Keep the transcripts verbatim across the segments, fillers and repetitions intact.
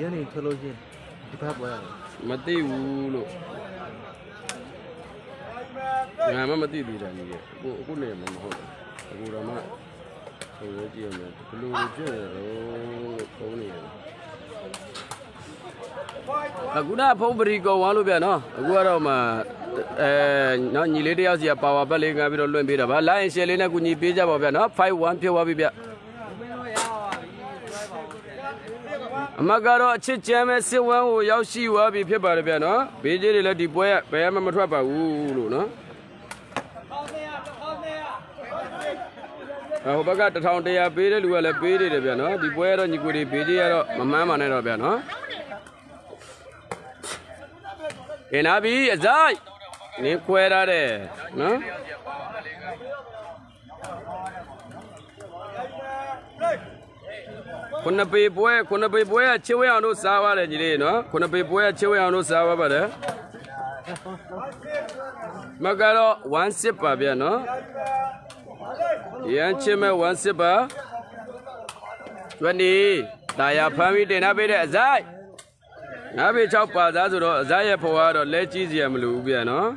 يعني تلوجين دبابة مدي ولو يا ما مدي دي يعني كل يوم ما هو أقول ما هو جيم كل وجه كوني أقول أنا فوق بريك وانو بينا أقول أنا ما أنا نيليدي أزيا باوا بالين عبير اللون بيرا بالا إن شاء الله نكوني بيجا بابينا five one في وابيبيا Magaro Chichame Siwa Yoshi will be paper, no? Bijay let the boy at Bayama Trapa, woo, no? I hope I got the town they are beaded, well, a beaded, no? The boy on you could be dear, Mamma, and Robano. And Abi, as I name Quera there, no? كنا بيبوي كنا بيبوي أشوي أنو سوا لجلي نا كنا بيبوي أشوي أنو سوا بره مكارو وانسي بابيا نا يانشي ما وانسي با وني تايا فامي دينا بيرة زاي نبي شاف بازازو زاي بوارو ليشيز يملو بيا نا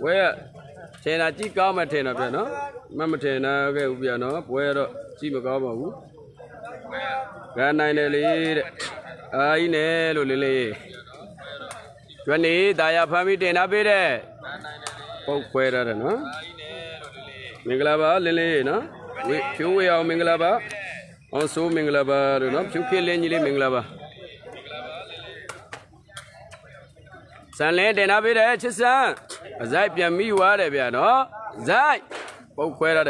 Where Tena Tika Matena Piano, Mamatena Biano, where Chimagama, Gan I Nelly, I Nelly. Twenty, Daya Pami Dena Bede. Powquere, no? Minglaba, Lily, no? Two way out Minglaba. Also Minglaba, no? Two killing Minglaba. Sunland and Abid Hutchison. Zai Piami, whatever, no? Zai. Powquere.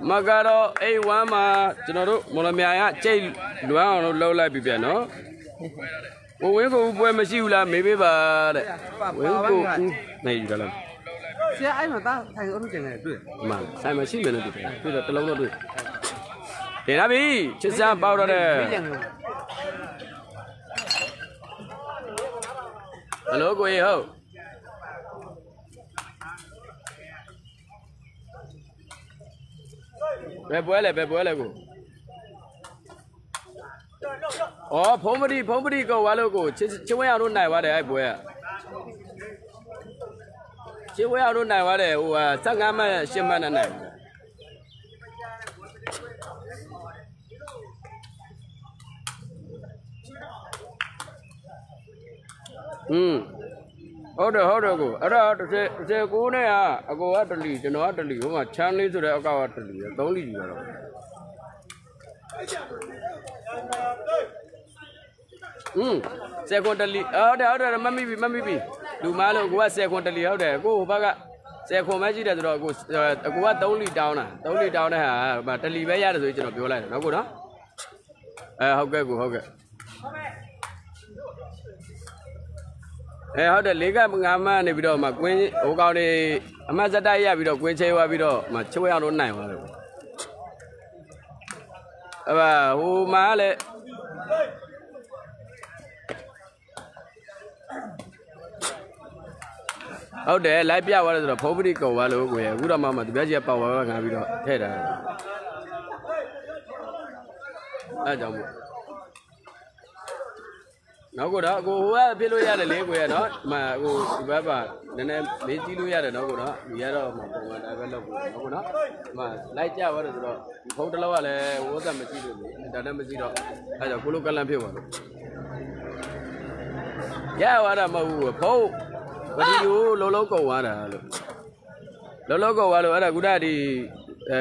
Magaro, Awama, General Molamia, Jay, Luan, or Lola Bibiano. وينكو بوي ماشي ولا ميبي با ده وينكو ناي جالا سي اي ما تا تاي اورو جين ده ما ساي ماشي منه ده ده تلو ده ده دينا بي تشسان باو ده الو كوي هو ببوله ببوله كو Oh, poverty, poverty go, Walogo. Chiway, I don't know what I wear. Chiway, I don't know what I wear. Sangama, Shimana. Hm. Hold on, hold on, go. I don't say, go there. I go out to leave, you know, out to leave. I'm a Charlie to the out to leave. Don't leave. Hmm. Secondly, oh, the other mummy, mummy, do Malo go secondly out there. Go back. Second magic that goes what only down, only down, but the Libya is of your life. No good, huh? How good, how good. How the Liga Mugama, Nibido, McQueen, Ogari, Amazadaya, Vido, Quinchewa, Vido, Machoa, or nine. Aba, who Male. How there, Libya was the poverty go, Walo, where Gudamama, the Baja Power, and I will not head. أجمع. نقوله هو بيلو يارا ليه هو يارا ما هو بابا نحن بيجيلو يارا نقوله يارا ما نقوله ما لا يجاه ولا ترى فوت لا ولا هو ده مزيد ده مزيد هذا كله كلام فيه ولا يا ولا ما هو فوت بديو لولو كوا ولا لولو كوا ولا هذا كده دي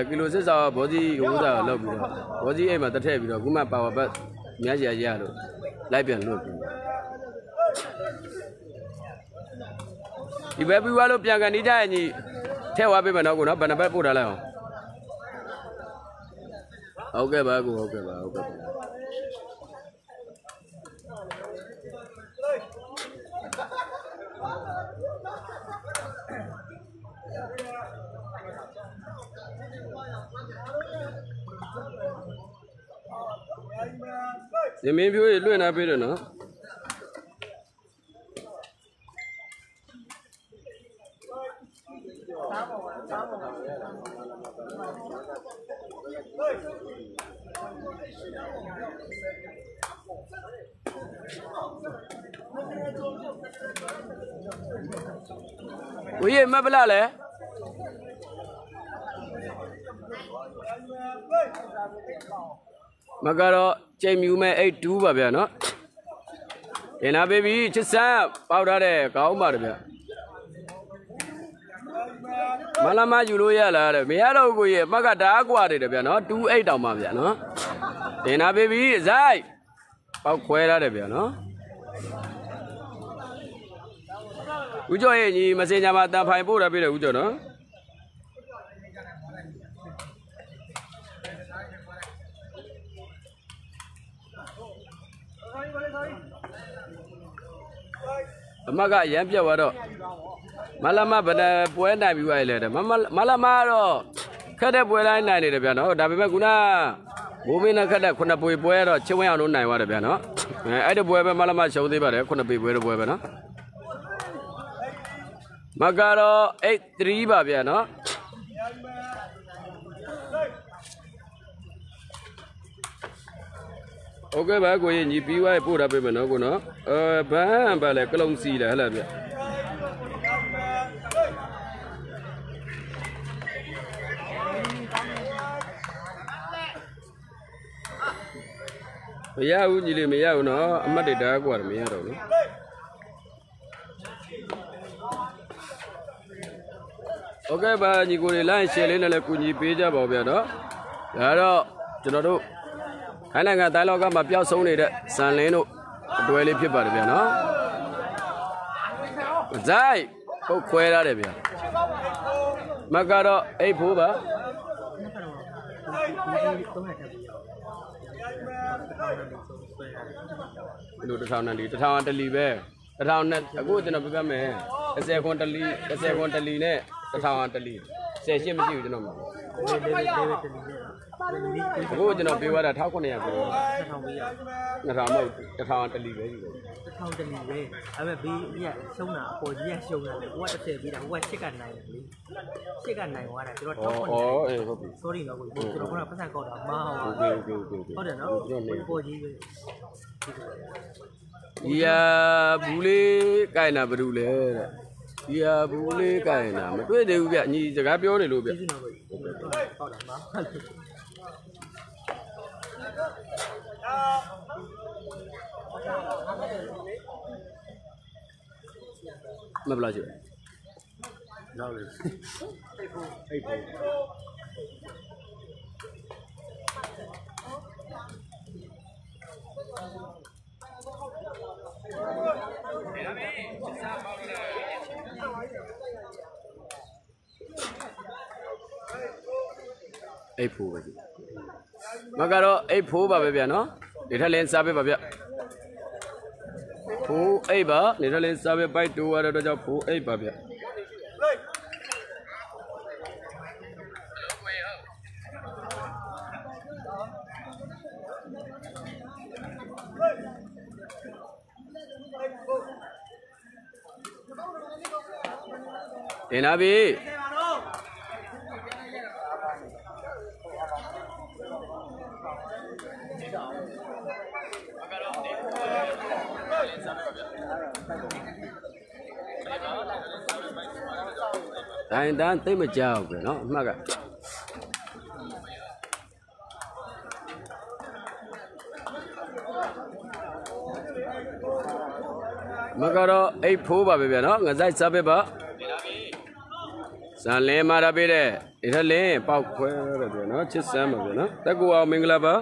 كيلو سيسا بودي هو ده لا بودا بودي أي ما ترى بيدا كمان باو بس مياجي أجي هذا لا يبينلو يبقى بيوالو بيانغ نيجا يعني تهوا بيبنا كونا بنا بيبودا لا أوكي باعو أوكي باعو أوكي زمین بھی ہوئی لوئے نا پیرے نا وہ یہ میں بلا لے مگرہ چیمیو میں ایٹ ٹو با بیا نا اینا بے بھی چسا پاوڑا رے کاؤ مار بیا مالا ما جلو یا لارے میارو کو یہ مگا ڈاکوا رے بیا نا ٹو ایٹ آو ما بیا نا اینا بے بھی زائی پاو کھویرا رے بیا نا اوچو ہے جی مسیح جاماتا پھائی پورا پیرے اوچو نا مگا یہاں پیا وارو مالا ما بنا پوئے نائی بھی وائی لے دے مالا ما رو کھڑے پوئے نائی نائی دے بیانو ڈابی میں گنا بھومی نا کھڑے کھڑا پوئی پوئے رو چھوئے آنو نائی وارے بیانو ایڈے پوئے پہ مالا ما شو دی بارے کھڑا پوئی پوئے رو پوئے بیانو مگا رو ایک تری با بیانو اوکے بھائی کوئی جی پی وائی پورا پہ بنا گنا بھاں بھالے کلوں سی لے حلا بیا میا ہوں جی لے میا ہوں نا امہ دے ڈاک وار میا رو نا اوکے بھائی جی کوئی لائن شیلے نلے کوئی جی پی جا باو بیا نا یارو چنو دو Hãy là ngàn tái lo găm bà béo sống này đấy, sàn lấy nụ, đuôi lên phía bờ để bìa nó. Dài, cô quê ra để bìa. Mà cả đó, ấy phú bà. Đủ tự thao nàn đi, tự thao ăn tự lì bè. Tự thao nàn, tự thao tự nàn bìa mẹ. Tự xe con tự lì, tự xe con tự lì nè, tự thao ăn tự lì. Xe xe mới chịu cho nó mà. Aku jenuh biwa dah tahu ni aku. Nampak tahu terlibat. Tahu terlibat. Abah bi ni semua aku ni semua. Aku ada terlibat. Aku ada cekan naik. Cekan naik orang. Oh oh eh. Sorry lah aku. Kalau kau nak pasang kau dah mau. Okay okay okay. Kau dah nak. Aku ni. Ia boleh kaya nak berulur. Ia boleh kaya nak. Macam ni juga ni jaga biar ni lupa. Kau dah mau. मैं बुला चुका हूँ। जाओ ले। एक फूल बजी। मगर वो एक फूल बाबे भी है ना? Nita lens sabi babya. Pu eba, nita lens sabi by two ada tu jauh pu eba babya. Enabi. Tidak. يعني ده انت ما تجاوب ما قاعد ما قالوا اي فوبا بيبي نو غزاي سابيبا سالي ما ربيله إللي باو كوير بيبي نو تشسام بيبي نو تقوى مينغلابا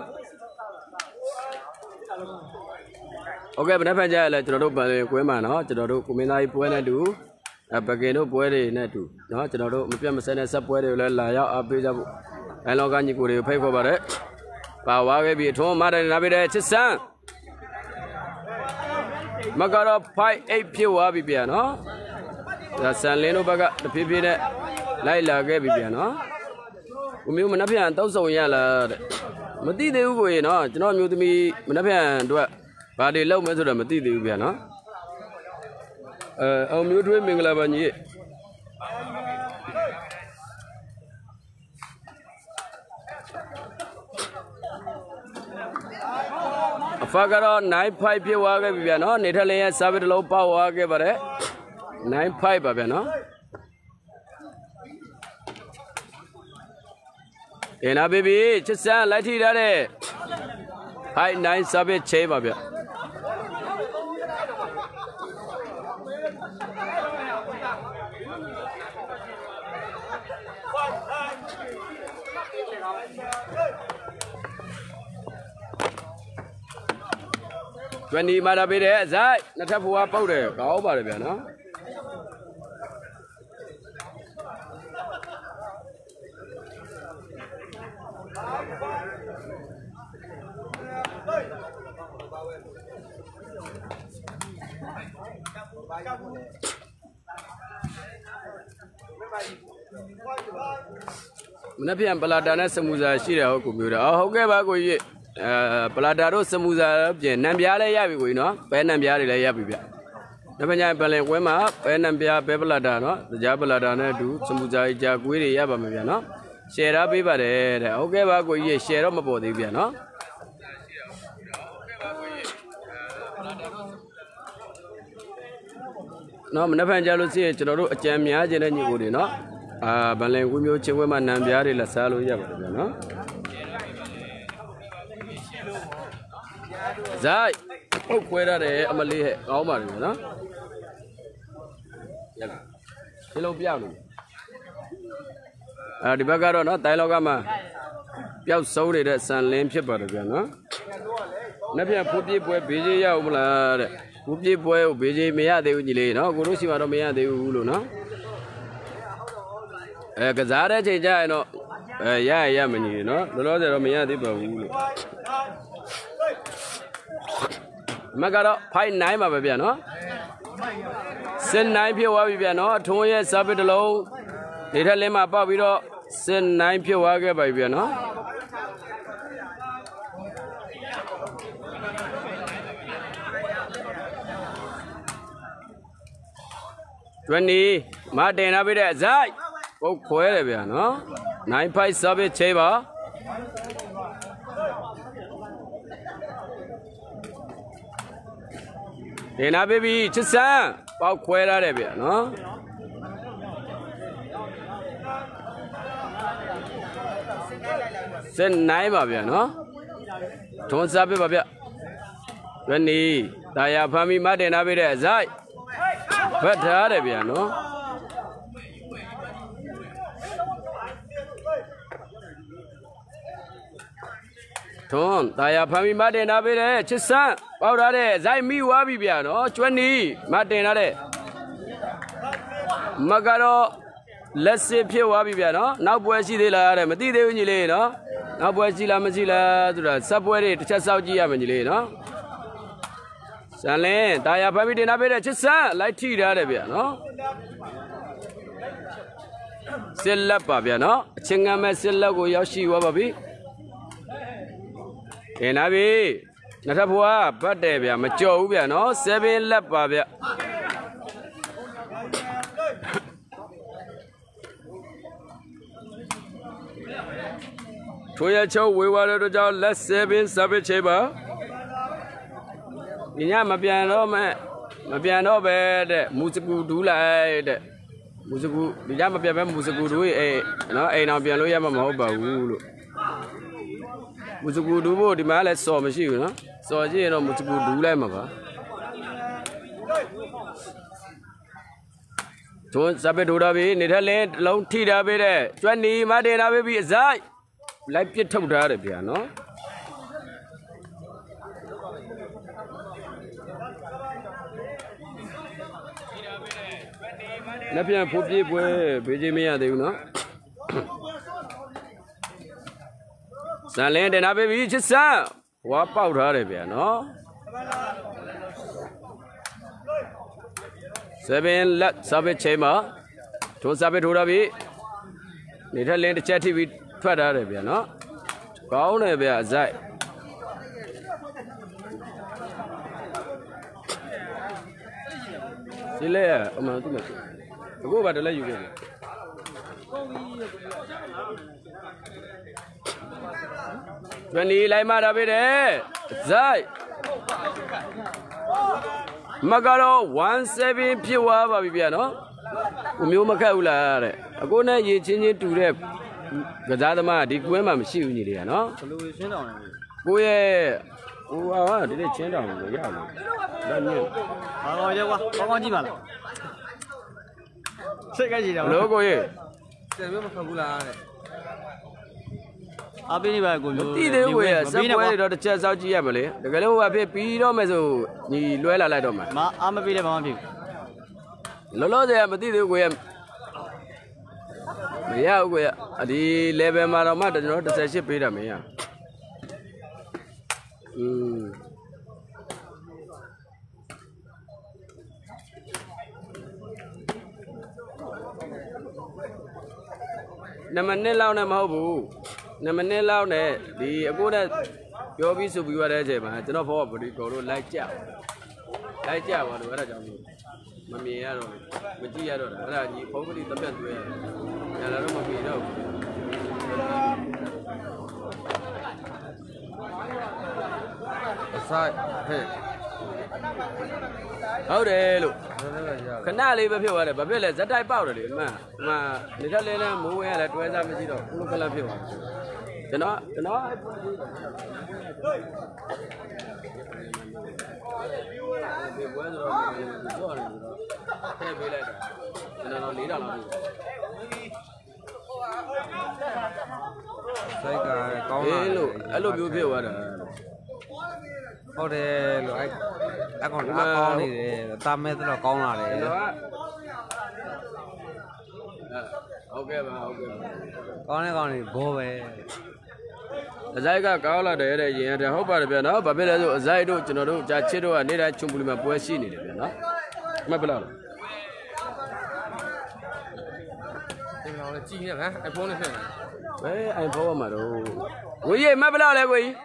اوكي بنا فنجا لا ترى دوبا كوي ما نو ترى دو كوميناي بوينا دو أبكينو بويري نادو نو ترى دو مبيا مسنا سبويري ولا لا يا أبي جابو ألو كاني كوري في كوباره باو واقع بيتهم ما ربي نبيه تشسام مقارب فاي أي بيو أبي بيانه، رسالينو بقى تبي بينه لا يلاقي بيانه، وميو من أبيان توصل يلا، مدي ده وينه، جنون ميو تمي من أبيان دوا، بعدين لو ما ترى مدي ده وينه، أو ميو تمي من غلا بني، فقرا نايف فاي بيو واقع بيانه، نيتاليا سافر لو باو واقع بره، نايف فاي بابيانه. هنا بيبي تسعة لاتي داره هاي ناين سبعة شيء بابيا توني ما ربيه زاي نتفوها بوده كاو باربيا نا منافيان بلادنا سموزا شيرة هو كميرة أو هكذا بقولي بلادارو سموزا بجن نبيالي يا بيجي نو بين نبيالي يا بيجي نبيالي بلين قوما بين نبيال ببلادنا تجا بلادنا دو سموزا جاكويري يا بامي نو شيرة بيبارة هكذا بقولي شيرة ما بودي بيجي نو نعم نفهم جالوسية تلو أجمع جيراني قولي نا بالله قومي وجهه ما نبياري لسالو يا بدر نا زاي أو كويرا ده أمليه أو ماري نا يلا كيلو بياعو أربعة كارو نا تايلو كاما بياعو سوري ده سانليم شيء بدر نا نبيه بودي بوي بيجي يا أملا بوجي بوي وبيجي مياه ديو جيلي نا كروسي وارو مياه ديو لو نا كزاره جيجا إنه يا يا مني نا لولو ده رو مياه ديو بقولو ما كارو فاي ناي ما ببيا نا سن ناي في هو ببيا نا ثوية سابت لو نيتالي ما أبا بيرو سن ناي في هو كه ببيا نا توني ما دينا بيده زاي أو كوير بيانه ناين باي سبعة شيء با دينا بيبي تسعة أو كوير بيانه سن ناين ما بيانه ثون سبعة بيا توني تايا فامي ما دينا بيده زاي فتحة ربيع نو ثون تايا فامي ما دينا بيره تسعة باوراره زاي ميوا بيبيا نو توني ما دينا ره مكارو لسه بيوا بيبيا نو نابوسي ديلا ره مدي ديو نيلي نو نابوسي لا مسيلا ترى سبوري تشاساو جيا منيلي نو سالين تايا بابي دينا بيرة تسعة لا تيجي على بيانو سللا بابيانو تشينغ ما سللا كو ياشي وابي هنا بي نتابعوا بدر بيا متجاوب بيانو سبعين لا بابيا تويا شو ويوارد رجال لا سبعين سبعة شباب إنها ما بيانو ما ما بيانو بيد موسيقى دولا بيد Muzigu bijama bya bembe muzigu e na e na bya lo ya mama hoba wulo. Muzigu du bo di ma le so ma shi no. So ji no muzigu du lai ma ba. To sabe do da be ne da le long thi da be de. Twat ni ma de da be bi azai. Lai pit thuk da de bya no. لا بيان فوبي بوي بيجي ميا ديونا سالين دينا بيجي جسا واباو داري بيانو سبين لا سبين شيما تو سبين دورا بي نيتالين تشاتي بي تفاداري بيانو كاوني بيا زاي سيليا اما تمشي Go back to let you get it. When he lay mad of it, eh? Zai Magaro, one seven pure Viviano. Umu Macaula, a good night, you change to rep. Gazadama, Dick Wimam, she needed, you know. Go ahead. Oh, did it change on the yard? I want you. لو كويه أبيني بقول تيجي ويا سبوعي ده تجهز أوجي يا بلي لكنه هو أبي بيرو مزو نيلوه لا لا دوم ما أما بيرو ما بيرو لولو ده أبي تيجي ويا ميا ويا أدي لبه ما رما تجنوه تسيشي بيرو ميا نمني لاونه ما هو بو نمني لاونه دي أقوله يوبي سبيو هذا جه ما تنو فوق بدي كورو لاجيا لاجيا وانو هذا جامي مامي يا رو مجيء يا رو هذا جي فوق بدي تبين توي يا لارو مامي رو ساي هه هؤلاء لو كنا لي بفيه ولا بفيه لا زداي باور لي ما ما نتالي لا مو وين لا تويزا مجيء رو كلو كلا فيه كنا كنا كنا لي لا ساي كا كونا لو ألو بفيه ولا أوكي لو أي أكون أكون لي تامي ترى كون عليه. أوكي ما أوكي. كوني كوني بوه. زاي كا كاولا ده ده يعني هو بارب يانا بابي لازو زاي دو تنادو جاتشيرو أني رايح تشوفولي ما بوسي نيلي يانا ما بلاه. أي أيفون ما رو. ويه ما بلاه له ويه.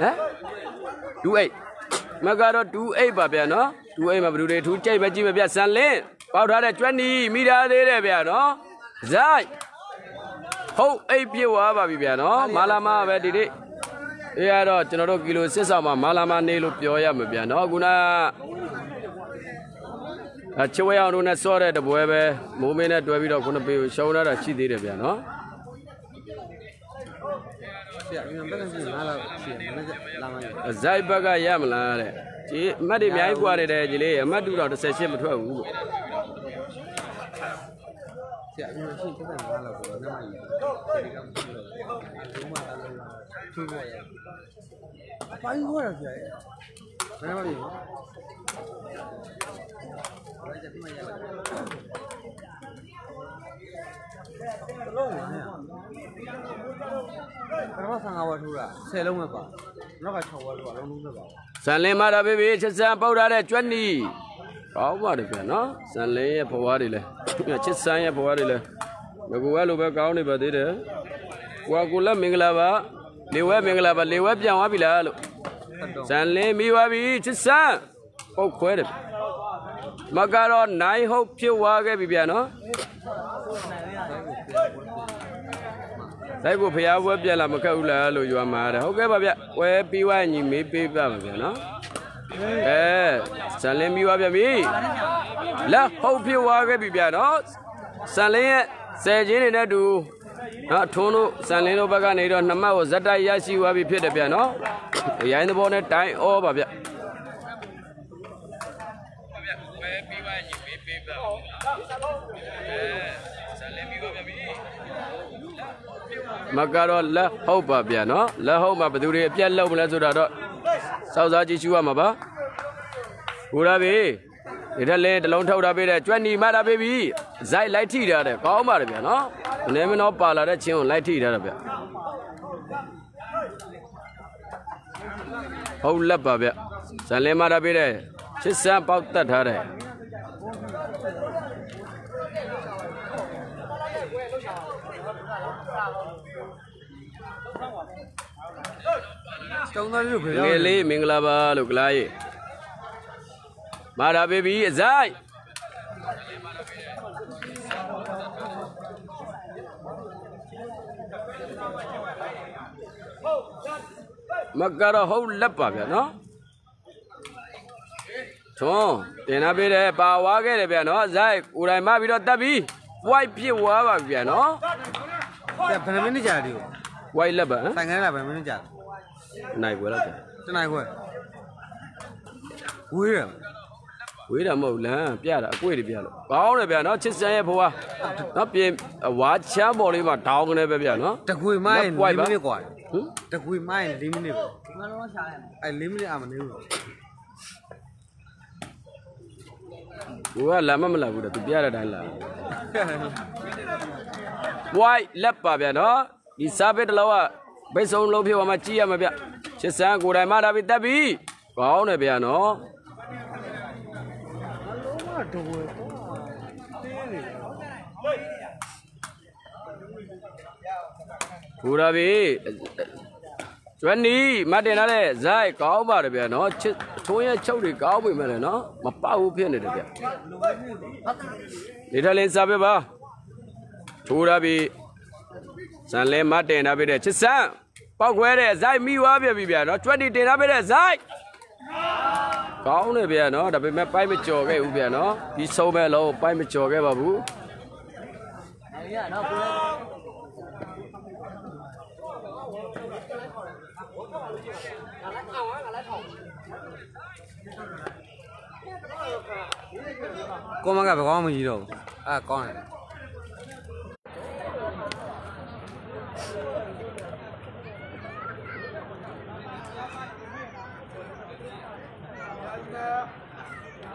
ها؟ دو أي ما قالوا دو أي بابيانو دو أي ما بدوري دو شيء بجي ببيع سالين بعد هذا توني ميدا ده بيانو زاي هو أي بيوه بابيانو مالما بديري يا رو تناولو كيلو سسما مالما نيلو بيويا بيانو غنا أشوفه يا رونا صورة دبوه به مومينا دبوه بيرو كنا بيو شونا رشيد ده بيانو زاي بقى يا ملاري ما دي ماي قاري ده جليه ما دورا تسيشي بتوه وو سالين ما ربي بيجسام بورا تجني كاواري بنا سالين بوري له جسام بوري له نقول له كاوني بديره وقولا مغلبا لوا مغلبا لوا بيجوا بلالو سالين ميوا بيجسام بوكوير ما كارو ناي هو بيجوا كبي بيانو Saya gua payah web je lah, maka ulah lu jual mahal. Okey, bapak, web biwa ni mimpi bapak, no? Eh, salam biwa biwa. لا خوفي واقبي بيانات سالين سجيني ندو ها ثونو سالينو بقى نيرو نما وزدا ياسي وابي في دبيانات يعني بونه تاي أو بابيا مكارو لا هو بابيانات لا هو ما بدوري بيان لا ولا زورا سازاجي شو ما با ولا بيه إذا لين تلون ثورة بيرة، جواني مارا بيبي، زاي لايتي داره، كاو مارا بيا، نو، نمن أو بالا ده، شيون لايتي داره بيا، هول لبا بيا، سالي مارا بيرة، شسام باوتة داره، ميلي مينغلا با لوكلاي. مارا بيبي ازاي مكارا هول لبا بيا نو تو تينا بيري باوا غيري بيا نو زاي وراي ما بيرو تبي واي بي واوا بيا نو تبنمني جاري واي لبا تانغنا لبا مني جاري ناي ولا تناي وي وي ويلا مولا بيالا كويلي بيالا باولا بيالا تشيزايا بوا نبي واتشا بولي ما تاونا بيالا تكوي ماي لمني كوي تكوي ماي لمني لمني امني ولا مملا بودا بيالا دالا واي لبا بيالا يسابت لوا بسون لوبي وما تشيا ما بيا تشيزايا كورا ما دبي دبي باولا بيالا پورا بھی چونی ماتے نالے زائی کاؤ بار بیا نا چھوئے چھوڑی کاؤ بھی ملے نا مپاو پینے دے بیا لیٹھا لین سابے با پورا بھی سان لے ماتے نا بیرے چھسان پاکوے رے زائی میوا بیا بیا نا چونی تینا بیرے زائی کاؤں نے بیا نا ڈبے میں پائی میں چو گئے ہو بیا نا یہ سو میں لو پائی میں چو گئے بابو کو منگا بے کاؤں میں ہی رو آہ کاؤں ہے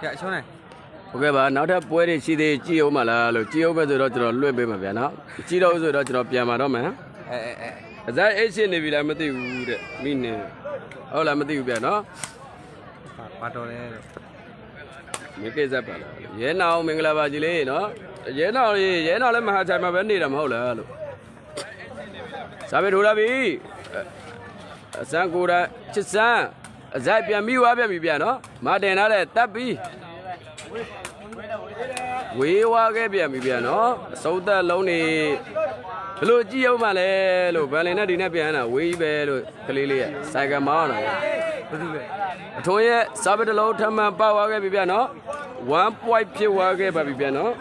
chạy chỗ này ok bà nó đã quay đi chi đi chi đâu mà là rồi chi đâu bây giờ đó chỉ là luyện bề mà về nó chi đâu rồi đó chỉ là bề mà đó mà giá ấy trên này vì làm cái tiêu đấy mình này ở làm cái tiêu bề nó mấy cái giá phải dễ nào mình là bà gì đấy nó dễ nào thì dễ nào lên mà chạy mà vẫn đi làm hậu là sao biết đủ là vì sang cô đã chết sang زاي بيامي وابي بيبيانو ما دينا له تبي ويواجه بيامي بيانو سودا لوني لو جيو ماله لو بالينا دينا بيانا ويبلو كليليا سايكمانا تويه سابد لو ثم باواجه بيبيانو وان بوي بيواجه بيبيانو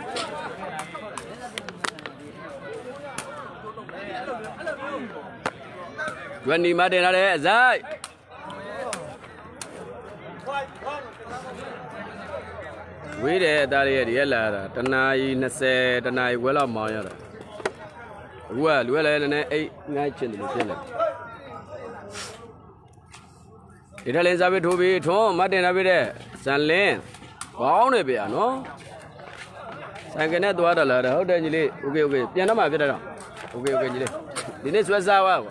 غني ما دينا له زاي ويلي داري يلا تناي نسى تناي ولا ما يلا ولا ولا لنا أي نايتشن لنا إذا لين زابيت هو بيت هو ما تنا بيره سالين كونه بيا نو سانكنا دوار لا لا هو ده جلي أوكي أوكي بيانا ما بيره أوكي أوكي جلي ديني سوى زاوا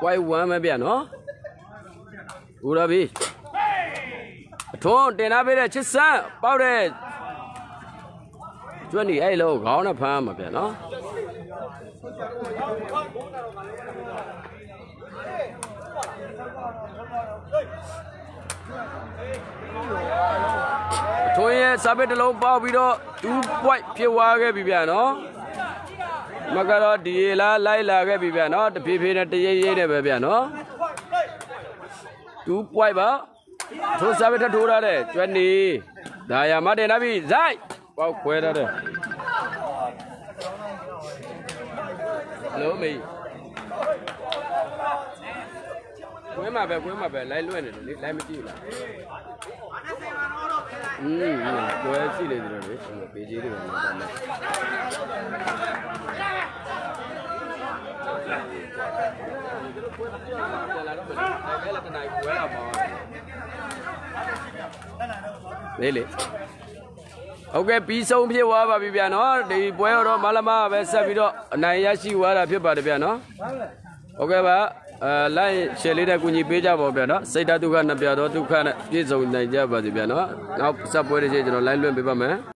Quay qua mà bia nó, ورا بيش ثون تينا بيرة تشسان باورة جوني أي لو غاونا فهم أبدا نا ثوية سبب لو باو بيرو توباي في واقع بيبيا نا مكارو دي لا لا لا بيبيا نا تبي في نتيجة يني بيبيا نا توباي با ثو سبب تدورا ده جوني دايا ما ده نبي زاي باو كويرا ده لو مي كويما بقى كويما بقى لا يلون لا لا متي لا أمم كويسي لذيذ ده بيجي ده ليه ليه أوكي بيساوم في وابا بيبيانو دي بويرو مالما بس بيرو ناياشي وارا في بار بيبيانو أوكي با لا شليدا كوني بيجا بابيانو سيدا توكان بيادو توكان بيساوم نايجا بابيانو أو سبوري جيجرو لاين لون بيبامه